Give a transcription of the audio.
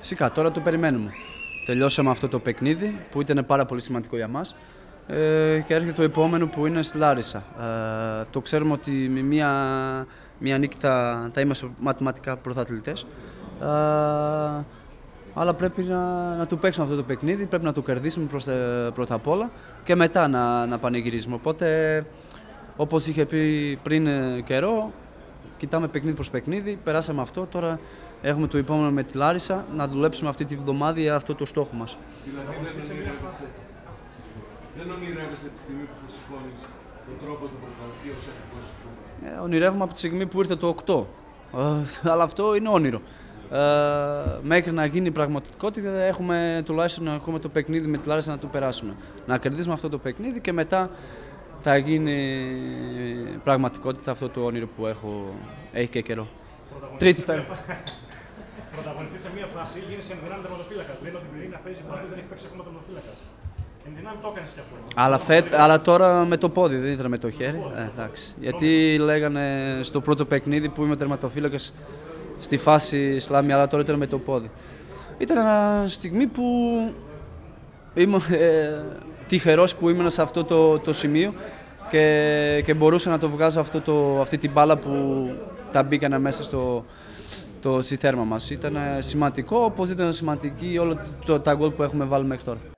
Φυσικά, τώρα το περιμένουμε. Τελειώσαμε αυτό το παιχνίδι που ήταν πάρα πολύ σημαντικό για μας και έρχεται το επόμενο που είναι στη Λάρισα. Το ξέρουμε ότι με μία νίκη θα είμαστε μαθηματικά πρωταθλητές. Αλλά πρέπει να του παίξουμε αυτό το παιχνίδι, πρέπει να το κερδίσουμε πρώτα απ' όλα και μετά να πανηγυρίσουμε. Οπότε, όπως είχε πει πριν καιρό, κοιτάμε παιχνίδι προς παιχνίδι, περάσαμε αυτό, τώρα έχουμε το επόμενο με τη Λάρισα, να δουλέψουμε αυτή τη βδομάδα για αυτό το στόχο μας. Δηλαδή δεν ονειρεύεσαι τη στιγμή που θα σηκώνεις τον τρόπο του πρωταθλητή ως αρχηγός του κλουμπ? Ονειρεύουμε από τη στιγμή που ήρθε το 8, αλλά αυτό είναι όνειρο. Μέχρι να γίνει πραγματικότητα, έχουμε τουλάχιστον ακόμα το παιχνίδι με τη Λάρισα να το περάσουμε. Να κερδίσουμε αυτό το παιχνίδι και μετά θα γίνει πραγματικότητα αυτό το όνειρο που έχει και καιρό. Τρίτη θα είναι. Πρωταγωνιστή σε μία φάση, γίνεσαι ενδυνάμει τερματοφύλακας. Δηλαδή ότι πριν να παίζει πάνω δεν έχει παίξει ακόμα τερματοφύλακας. Ενδυνάμει το έκανες και αυτό. Αλλά τώρα με το πόδι, δεν ήταν με το χέρι. Εντάξει. Γιατί λέγανε στο πρώτο παιχνίδι που είμαι τερματοφύλακας στη φάση σλάμι, αλλά τώρα ήταν με το πόδι. Ήταν μια στιγμή που ήμουν τυχερός που ήμουν σε αυτό το σημείο και μπορούσα να το βγάζω αυτή την μπάλα που τα μπήκανε μέσα στη θέρμα μας. Ήταν σημαντικό, όπως ήταν σημαντική όλα τα γκολ που έχουμε βάλει μέχρι τώρα.